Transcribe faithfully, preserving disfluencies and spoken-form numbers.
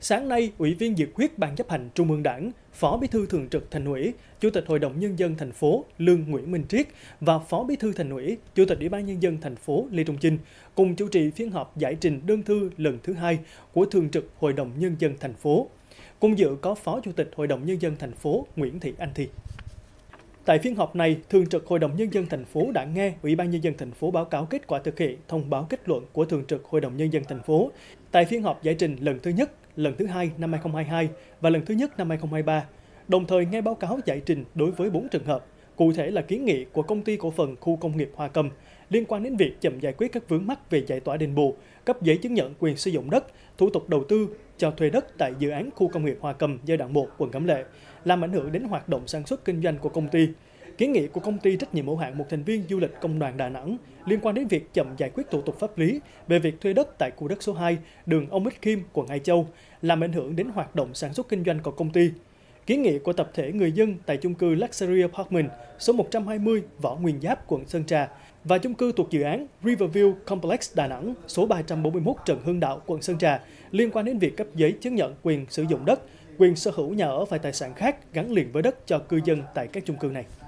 Sáng nay, Ủy viên Dự khuyết Ban Chấp hành Trung ương Đảng, Phó Bí thư Thường trực Thành ủy, Chủ tịch Hội đồng Nhân dân thành phố Lương Nguyễn Minh Triết và Phó Bí thư Thành ủy, Chủ tịch Ủy ban Nhân dân thành phố Lê Trung Chinh cùng chủ trì phiên họp giải trình đơn thư lần thứ hai của Thường trực Hội đồng Nhân dân thành phố. Cùng dự có Phó Chủ tịch Hội đồng Nhân dân thành phố Nguyễn Thị Anh Thi. Tại phiên họp này, Thường trực Hội đồng Nhân dân thành phố đã nghe Ủy ban Nhân dân thành phố báo cáo kết quả thực hiện thông báo kết luận của Thường trực Hội đồng Nhân dân thành phố tại phiên họp giải trình lần thứ nhất, lần thứ hai năm hai không hai hai và lần thứ nhất năm hai không hai ba, đồng thời nghe báo cáo giải trình đối với bốn trường hợp, cụ thể là kiến nghị của Công ty Cổ phần Khu Công nghiệp Hòa Cầm liên quan đến việc chậm giải quyết các vướng mắc về giải tỏa đền bù, cấp giấy chứng nhận quyền sử dụng đất, thủ tục đầu tư, cho thuê đất tại dự án Khu Công nghiệp Hòa Cầm giai đoạn một quận Cẩm Lệ, làm ảnh hưởng đến hoạt động sản xuất kinh doanh của công ty. Kiến nghị của Công ty trách nhiệm hữu hạn một thành viên du lịch Công đoàn Đà Nẵng liên quan đến việc chậm giải quyết thủ tục pháp lý về việc thuê đất tại khu đất số hai, đường Ông Mích Khiêm, quận Hải Châu, làm ảnh hưởng đến hoạt động sản xuất kinh doanh của công ty. Kiến nghị của tập thể người dân tại chung cư Luxury Apartment số một trăm hai mươi Võ Nguyên Giáp, quận Sơn Trà và chung cư thuộc dự án Riverview Complex Đà Nẵng số ba trăm bốn mươi mốt Trần Hưng Đạo, quận Sơn Trà liên quan đến việc cấp giấy chứng nhận quyền sử dụng đất, quyền sở hữu nhà ở và tài sản khác gắn liền với đất cho cư dân tại các chung cư này.